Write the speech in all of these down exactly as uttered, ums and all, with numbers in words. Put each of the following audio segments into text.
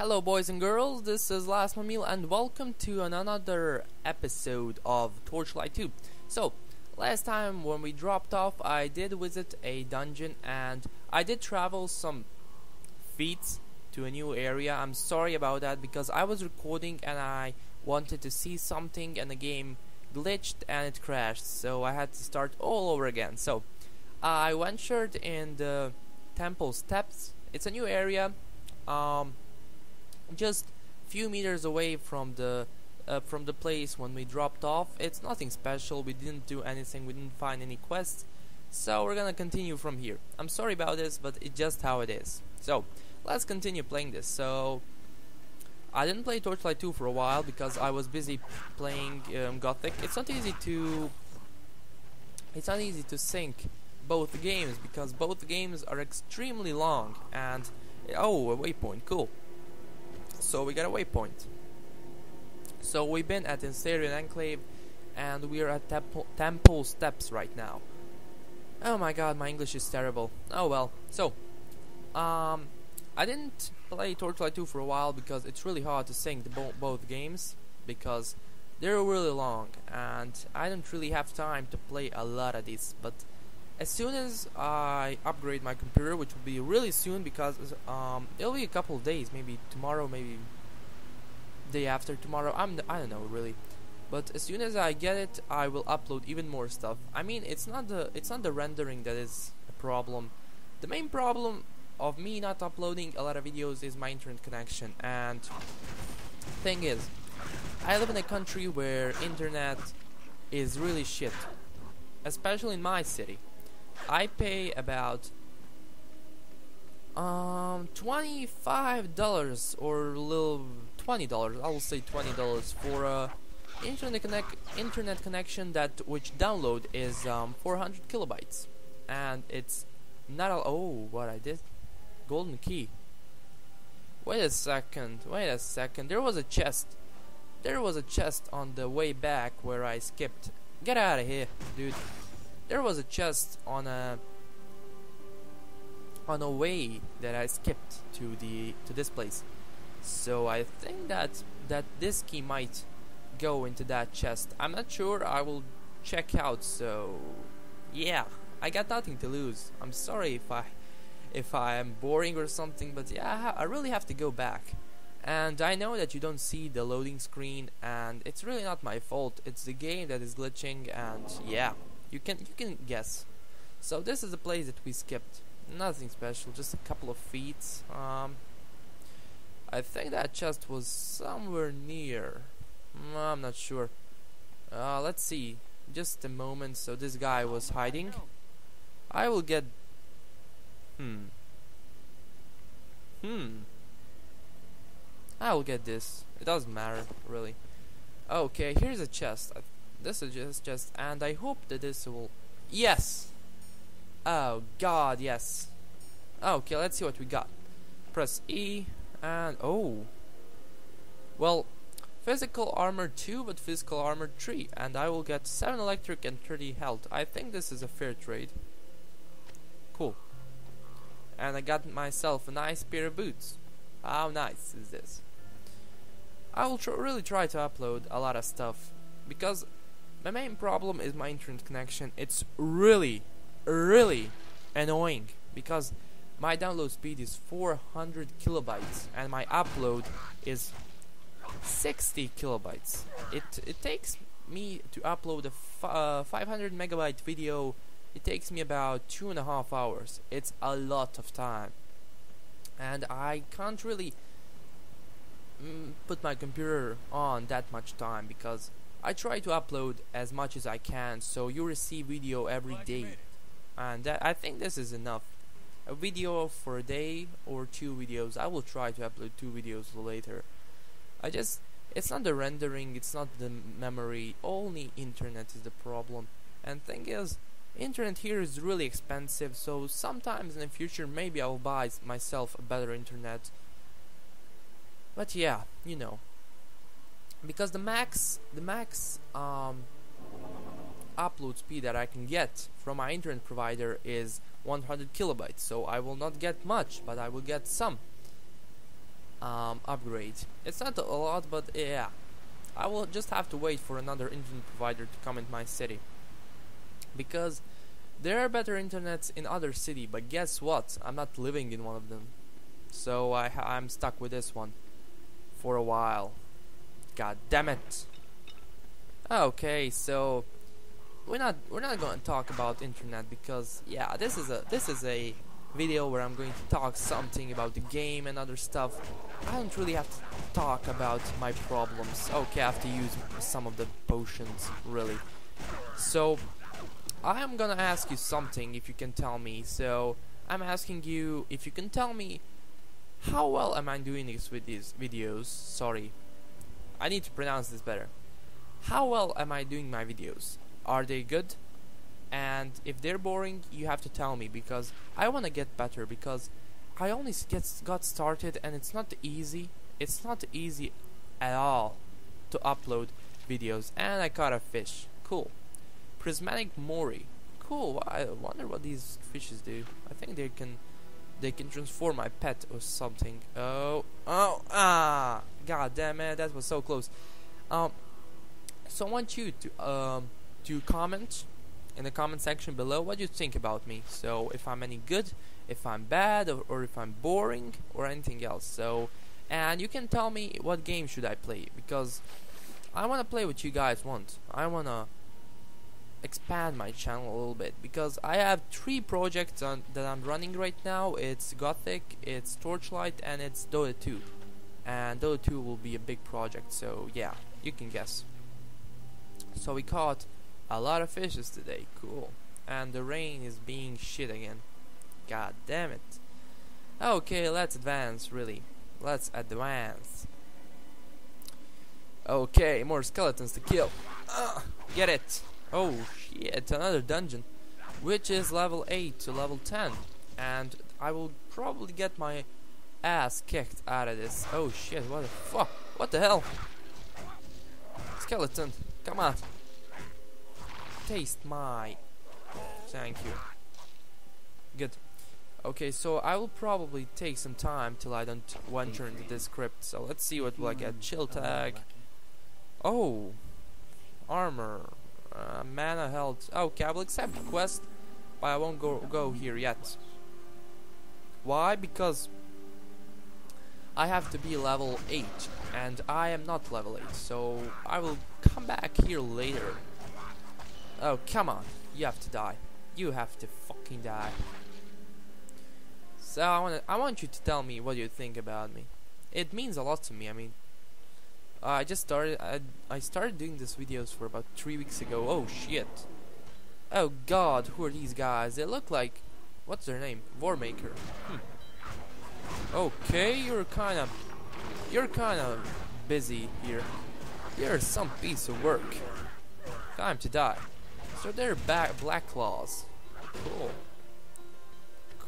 Hello boys and girls, this is LastKnownMeal and welcome to another episode of Torchlight two. So, last time when we dropped off, I did visit a dungeon and I did travel some feet to a new area. I'm sorry about that because I was recording and I wanted to see something and the game glitched and it crashed. So I had to start all over again. So, I ventured in the Temple Steppes. It's a new area. Um... just few meters away from the uh, from the place when we dropped off. It's nothing special, we didn't do anything, we didn't find any quests, so we're gonna continue from here. I'm sorry about this, but it's just how it is. So let's continue playing this. So I didn't play Torchlight two for a while because I was busy playing um, Gothic. It's not easy to it's not easy to sync both games because both games are extremely long. And oh, a waypoint, cool. So we got a waypoint. So we've been at Inserian Enclave and we are at Temple, Temple Steppes right now. Oh my god, my English is terrible. Oh well. So, um, I didn't play Torchlight two for a while because it's really hard to sync the bo both games because they're really long and I don't really have time to play a lot of these. But as soon as I upgrade my computer, which will be really soon because um, it'll be a couple of days, maybe tomorrow, maybe day after tomorrow, I'm, I don't know really. But as soon as I get it, I will upload even more stuff. I mean, it's not the it's not the rendering that is a problem. The main problem of me not uploading a lot of videos is my internet connection. And thing is, I live in a country where internet is really shit, especially in my city. I pay about um, twenty-five dollars or a little twenty dollars, I will say twenty dollars for a internet connect internet connection that which download is um, four hundred kilobytes, and it's not all. Oh, what I did? Golden key. Wait a second. Wait a second. There was a chest. There was a chest on the way back where I skipped. Get out of here, dude. There was a chest on a on a way that I skipped to the to this place. So I think that that this key might go into that chest. I'm not sure, I will check out. So yeah, I got nothing to lose. I'm sorry if I if I am boring or something, but yeah, I, ha I really have to go back. And I know that you don't see the loading screen and it's really not my fault. It's the game that is glitching and yeah. You can you can guess. So this is the place that we skipped. Nothing special, just a couple of feet. Um, I think that chest was somewhere near. I'm not sure. Uh, let's see. Just a moment. So this guy was hiding. I will get. Hmm. Hmm. I will get this. It doesn't matter really. Okay, here's a chest. I This is just, just, and I hope that this will. Yes! Oh god, yes. Okay, let's see what we got. Press E, and. Oh! Well, physical armor two, but physical armor three, and I will get seven electric and thirty health. I think this is a fair trade. Cool. And I got myself a nice pair of boots. How nice is this? I will tr really try to upload a lot of stuff because. My main problem is my internet connection. It's really, really annoying because my download speed is four hundred kilobytes and my upload is sixty kilobytes. It it takes me to upload a f uh, five hundred megabyte video. It takes me about two and a half hours. It's a lot of time, and I can't really mm, put my computer on that much time because. I try to upload as much as I can, so you receive video every day, and that, I think this is enough. A video for a day or two videos. I will try to upload two videos later. I just, it's not the rendering, it's not the memory. Only internet is the problem. And thing is, internet here is really expensive. So sometimes in the future, maybe I will buy myself a better internet. But yeah, you know. Because the max, the max um, upload speed that I can get from my internet provider is one hundred kilobytes, so I will not get much, but I will get some. um, upgrade. It's not a lot, but yeah, I will just have to wait for another internet provider to come into my city, because there are better internets in other city, but guess what, I'm not living in one of them, so I ha I'm stuck with this one for a while. God damn it. Okay, so we're not we're not going to talk about internet, because yeah, this is a this is a video where I'm going to talk something about the game and other stuff. I don't really have to talk about my problems. Okay, I have to use some of the potions, really. So I am gonna ask you something, if you can tell me. So I'm asking you if you can tell me how well am I doing this with these videos. Sorry, I need to pronounce this better. How well am I doing my videos? Are they good? And if they're boring, you have to tell me, because I want to get better, because I only get, got started, and it's not easy. It's not easy at all to upload videos. And I caught a fish. Cool. Prismatic moray. Cool. I wonder what these fishes do. I think they can they can transform my pet or something. Oh. Oh. Ah. God damn it. That was so close. Um. So I want you to um to comment in the comment section below what you think about me. So if I'm any good, if I'm bad, or, or if I'm boring, or anything else. So, and you can tell me what game should I play, because I want to play what you guys want. I want to expand my channel a little bit, because I have three projects on, that I'm running right now. It's Gothic, it's Torchlight, and it's Dota two. And Dota two will be a big project, so yeah, you can guess. So we caught a lot of fishes today. Cool. And the rain is being shit again. God damn it. Okay, let's advance, really. Let's advance. Okay, more skeletons to kill. Uh, get it. Oh shit, another dungeon, which is level eight to level ten, and I will probably get my ass kicked out of this. Oh shit, what the fuck, what the hell. Skeleton, come on. Taste my... Thank you. Good. Okay, so I will probably take some time till I don't venture into this script. So let's see what will I get. Chill tag. Oh, armor, uh, mana, health. Okay, I will accept the quest, but I won't go go here yet. Why? Because I have to be level eight, and I am not level eight. So I will come back here later. Oh, come on. You have to die. You have to fucking die. So I want I want you to tell me what you think about me. It means a lot to me. I mean, uh, I just started I, I started doing these videos for about three weeks ago. Oh shit. Oh god, who are these guys? They look like, what's their name? Warmaker. Hmm. Okay, you're kind of you're kind of busy here. You're some piece of work. Time to die. So they're back, black claws. Cool.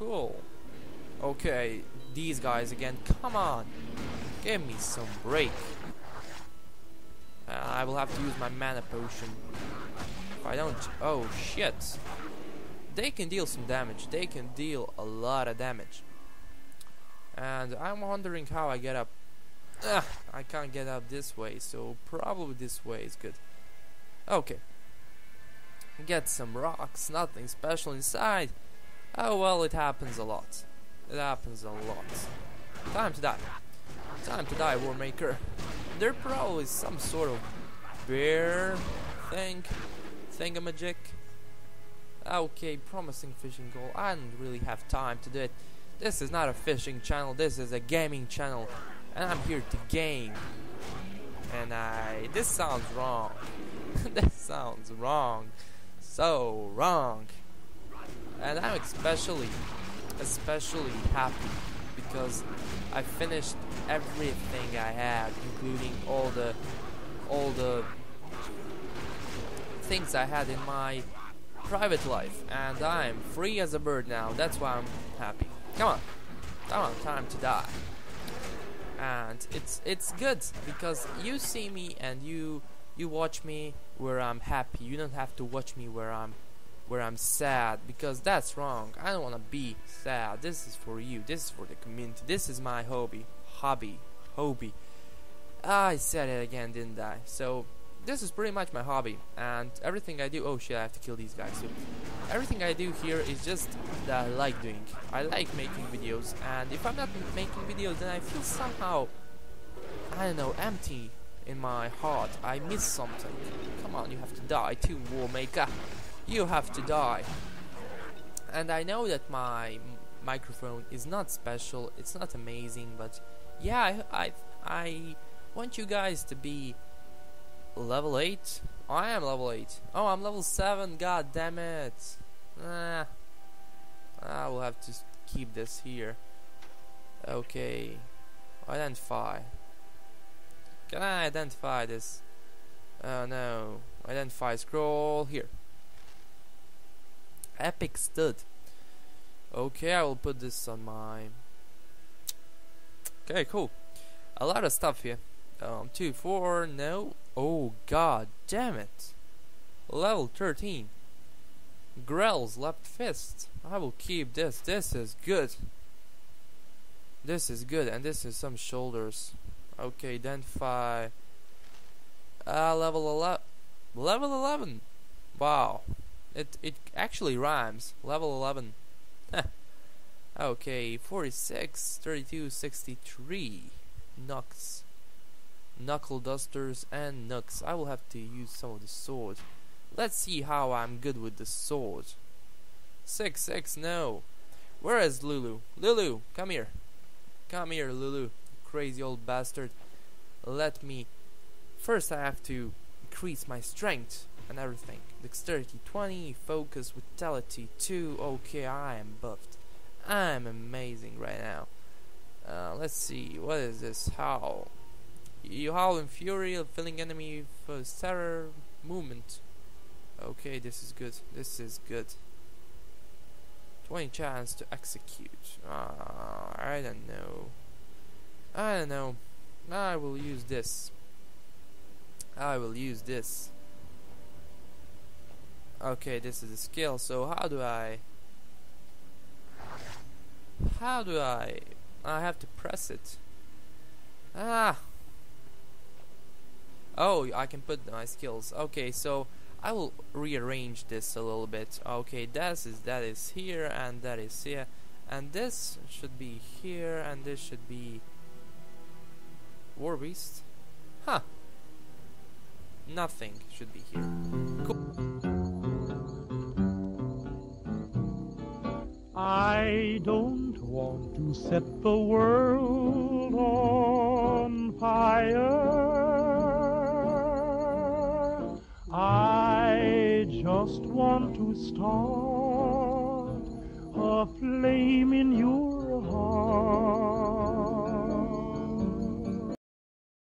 Cool. Okay, these guys again. Come on, give me some break. Uh, I will have to use my mana potion. If I don't. Oh shit. They can deal some damage. They can deal a lot of damage. And I'm wondering how I get up. Ugh, I can't get up this way, so probably this way is good. Okay. Get some rocks, nothing special inside. Oh well, it happens a lot. It happens a lot. Time to die. Time to die, Warmaker. There probably is some sort of bear thing. Thingamajick. Okay, promising fishing goal. I don't really have time to do it. This is not a fishing channel, this is a gaming channel. And I'm here to game. And I... this sounds wrong. That sounds wrong. So wrong. And I'm especially especially happy because I finished everything I had, including all the all the things I had in my private life, and I'm free as a bird now. That's why I'm happy. Come on. Come on, time to die. And it's it's good because you see me and you you watch me where I'm happy. You don't have to watch me where I'm where I'm sad, because that's wrong. I don't want to be sad. This is for you. This is for the community. This is my hobby. hobby. Hobby. Ah, I said it again, didn't I? So, this is pretty much my hobby, and everything I do... Oh shit, I have to kill these guys too. Everything I do here is just that I like doing. I like making videos, and if I'm not making videos, then I feel somehow, I don't know, empty in my heart. I miss something. Come on, you have to die too, Warmaker. You have to die. And I know that my microphone is not special, it's not amazing, but yeah, I, I, I want you guys to be level eight. I am level eight. Oh, I'm level seven, god damn it. Nah, I will have to keep this here. Okay, identify. Can I identify this? Oh no, identify scroll here. Epic stud. Okay, I will put this on my... Okay, cool. A lot of stuff here. Um, two, four, no. Oh, god damn it. Level thirteen. Grell's left fist. I will keep this. This is good. This is good, and this is some shoulders. Okay, identify. Ah, uh, level eleven. Level eleven. Wow. It it actually rhymes. Level eleven. Okay, forty-six, thirty-two, sixty-three. Nux. Knuckle dusters and nux. I will have to use some of the sword. Let's see how I'm good with the sword. Six, six, no. Where is Lulu? Lulu, come here. Come here, Lulu. Crazy old bastard. Let me... First I have to increase my strength and everything. Dexterity twenty, focus, vitality two. Okay, I am buffed. I am amazing right now. Uh, let's see, what is this? Howl. You howl in fury, filling enemy for terror movement. Okay, this is good. This is good. twenty chance to execute. Uh, I don't know. I don't know. I will use this. I will use this. Okay, this is a skill. So how do I... How do I... I have to press it. Ah! Oh, I can put my skills. Okay, so I will rearrange this a little bit. Okay, that is that is here, and that is here, and this should be here, and this should be Warbeast. Huh. Nothing should be here. Cool. I don't want to set the world on fire. I just want to start a flame in your heart.